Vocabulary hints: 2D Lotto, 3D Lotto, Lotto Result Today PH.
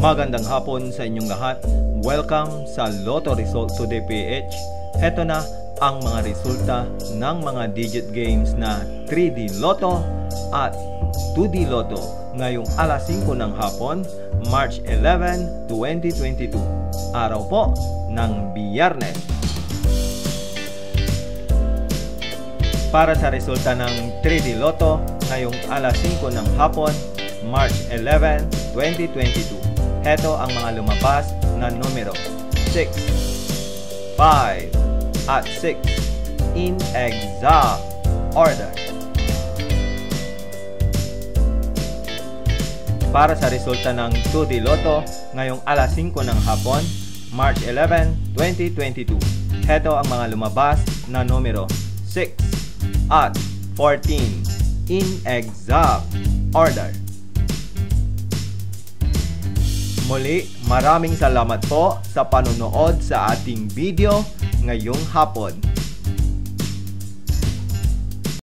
Magandang hapon sa inyong lahat. Welcome sa Lotto Result Today PH. Ito na ang mga resulta ng mga digit games na 3D Lotto at 2D Lotto ngayong alas 5 ng hapon, March 11, 2022. Araw po ng Biyernes. Para sa resulta ng 3D Lotto ngayong alas 5 ng hapon, March 11, 2022. Heto ang mga lumabas na numero 6, 5, at 6 in exact order. Para sa resulta ng 2D Lotto ngayong alas 5 ng hapon, March 11, 2022. Heto ang mga lumabas na numero 6 at 14 in exact order. Muli, maraming salamat po sa panonood sa ating video ngayong hapon.